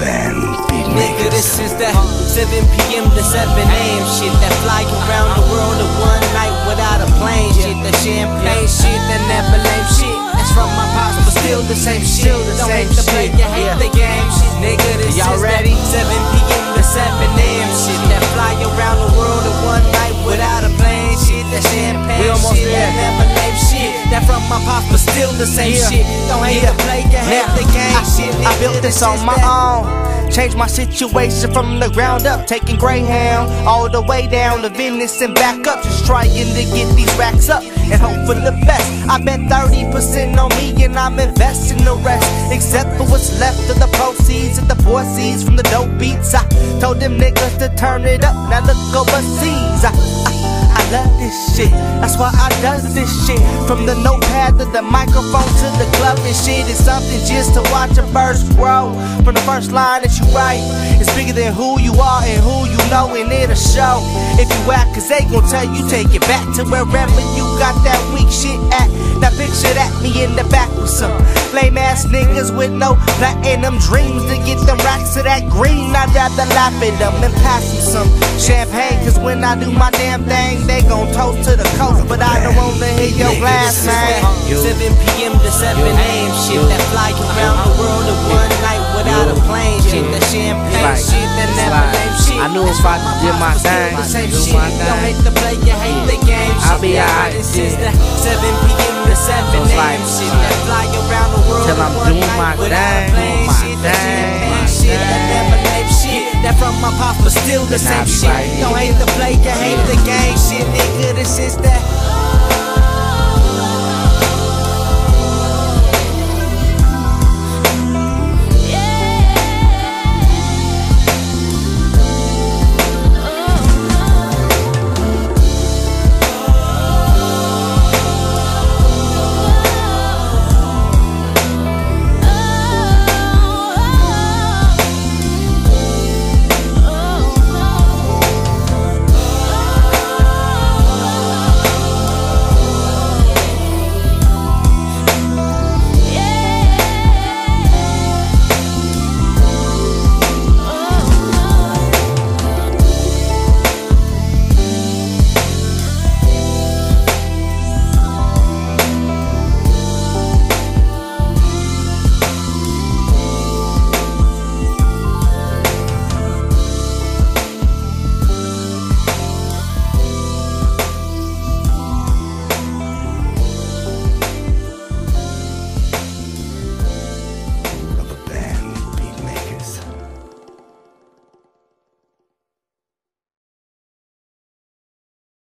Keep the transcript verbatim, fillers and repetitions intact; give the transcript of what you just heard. Van Beat Nigga, this is that seven p m to seven a m shit. That fly around the world in one night without a plane shit. That champagne shit, that never lame shit. That's from my pops, but still the same shit. Don't hate the play, you hate the game shit. Nigga, this is that seven p m to seven a m shit. That fly around the world in one night without a plane shit. That champagne shit, that never lame shit. That from my pops, but still the same shit. Don't hate the play, you hate the game shit. I built this on my own. Changed my situation from the ground up, taking Greyhound all the way down to Venice and back up, just trying to get these racks up and hope for the best. I bet thirty percent on me and I'm investing the rest, except for what's left of the proceeds and the proceeds from the dope beats. I told them niggas to turn it up, now look overseas. I, I, I love this shit, that's why I does this shit. From the notepad to the microphone to the club and shit, it's something just to watch a verse grow. From the first line that you write, it's bigger than who you are and who you know, and it'll show if you act, cause they gon' tell you take it back to wherever you got that weak shit at. Now picture that, me in the back with some lame ass niggas with no platinum dreams to get them racks of that green. I'd rather laugh at them and pass me some champagne, cause when I do my damn thing, they gon' toast to the coast, but I don't wanna hear your last name. seven p m to seven a m shit, that fly around the world in one night without a plane shit, that champagne shit, that never lame shit. I knew if I did my thing, don't hate the play, you hate the game shit. I'll be alright. seven p m to seven a m shit, that fly around the world till I'm doing my thing, doing my thing. That from my pop, but still the same shit. Don't hate the play, you hate the game shit, nigga. This is that.